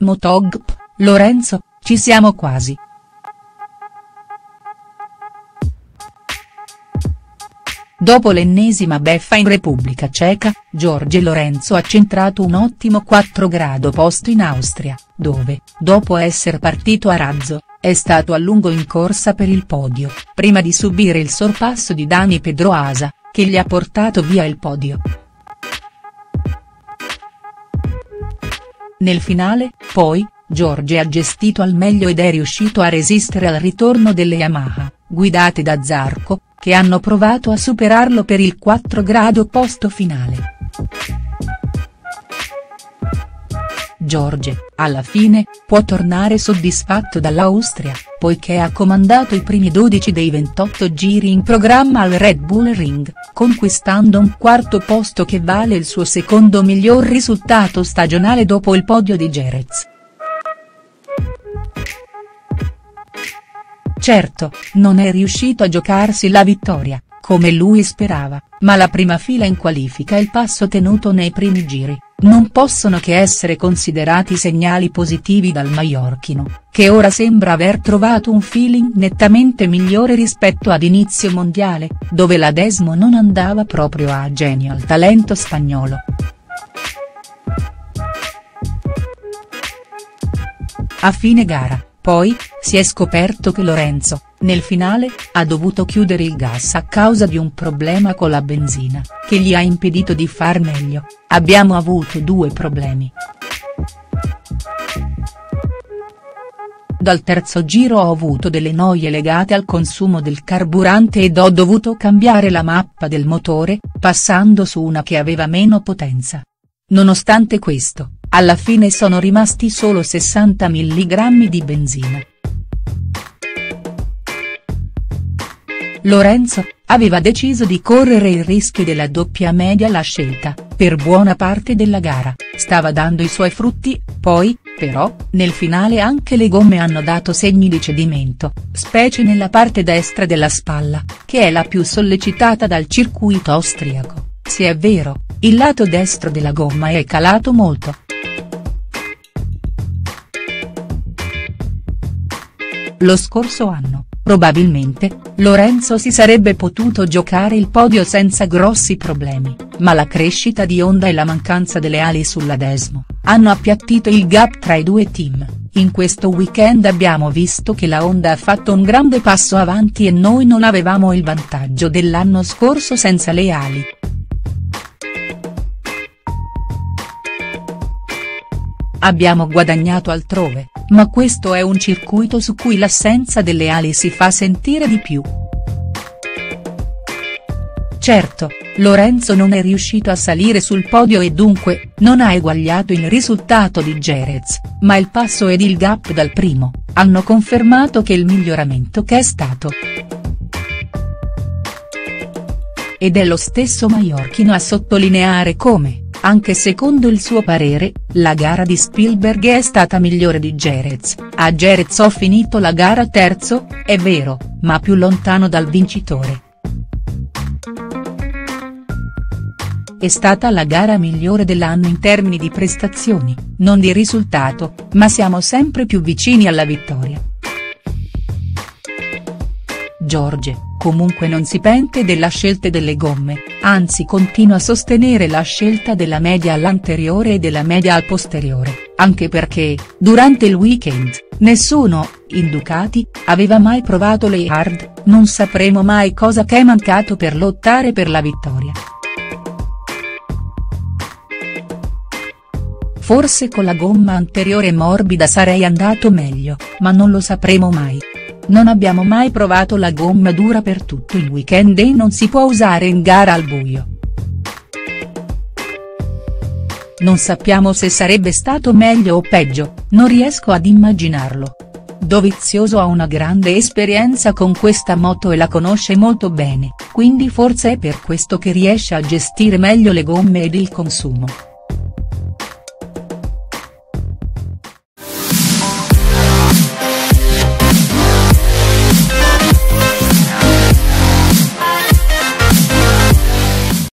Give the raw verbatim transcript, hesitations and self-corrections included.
MotoGP, Lorenzo, ci siamo quasi. Dopo l'ennesima beffa in Repubblica Ceca, Jorge Lorenzo ha centrato un ottimo quattro grado posto in Austria, dove, dopo essere partito a razzo, è stato a lungo in corsa per il podio, prima di subire il sorpasso di Dani Pedrosa, che gli ha portato via il podio. Nel finale, poi, Jorge ha gestito al meglio ed è riuscito a resistere al ritorno delle Yamaha, guidate da Zarco, che hanno provato a superarlo per il quattro grado posto finale. Jorge, alla fine, può tornare soddisfatto dall'Austria, poiché ha comandato i primi dodici dei ventotto giri in programma al Red Bull Ring, conquistando un quarto posto che vale il suo secondo miglior risultato stagionale dopo il podio di Jerez. Certo, non è riuscito a giocarsi la vittoria, come lui sperava, ma la prima fila in qualifica e il passo tenuto nei primi giri, non possono che essere considerati segnali positivi dal Maiorchino, che ora sembra aver trovato un feeling nettamente migliore rispetto ad inizio mondiale, dove la Desmo non andava proprio a genio al talento spagnolo. A fine gara, poi, si è scoperto che Lorenzo, nel finale, ha dovuto chiudere il gas a causa di un problema con la benzina, che gli ha impedito di far meglio. Abbiamo avuto due problemi. Dal terzo giro ho avuto delle noie legate al consumo del carburante ed ho dovuto cambiare la mappa del motore, passando su una che aveva meno potenza. Nonostante questo, alla fine sono rimasti solo sessanta milligrammi di benzina. Lorenzo aveva deciso di correre il rischio della doppia media. La scelta, per buona parte della gara, stava dando i suoi frutti, poi, però, nel finale anche le gomme hanno dato segni di cedimento, specie nella parte destra della spalla, che è la più sollecitata dal circuito austriaco. Se è vero, il lato destro della gomma è calato molto. Lo scorso anno, probabilmente, Lorenzo si sarebbe potuto giocare il podio senza grossi problemi, ma la crescita di Honda e la mancanza delle ali sulla Desmo, hanno appiattito il gap tra i due team. In questo weekend abbiamo visto che la Honda ha fatto un grande passo avanti e noi non avevamo il vantaggio dell'anno scorso senza le ali. Abbiamo guadagnato altrove, ma questo è un circuito su cui l'assenza delle ali si fa sentire di più. Certo, Lorenzo non è riuscito a salire sul podio e dunque, non ha eguagliato il risultato di Jerez, ma il passo ed il gap dal primo, hanno confermato che il miglioramento che è stato. Ed è lo stesso Maiorchino a sottolineare come, anche secondo il suo parere, la gara di Spielberg è stata migliore di Jerez. A Jerez ho finito la gara terzo, è vero, ma più lontano dal vincitore. È stata la gara migliore dell'anno in termini di prestazioni, non di risultato, ma siamo sempre più vicini alla vittoria. Jorge, comunque, non si pente della scelta delle gomme, anzi continua a sostenere la scelta della media all'anteriore e della media al posteriore, anche perché, durante il weekend, nessuno, in Ducati, aveva mai provato le hard. Non sapremo mai cosa che è mancato per lottare per la vittoria. Forse con la gomma anteriore morbida sarei andato meglio, ma non lo sapremo mai. Non abbiamo mai provato la gomma dura per tutto il weekend e non si può usare in gara al buio. Non sappiamo se sarebbe stato meglio o peggio, non riesco ad immaginarlo. Dovizioso ha una grande esperienza con questa moto e la conosce molto bene, quindi forse è per questo che riesce a gestire meglio le gomme ed il consumo.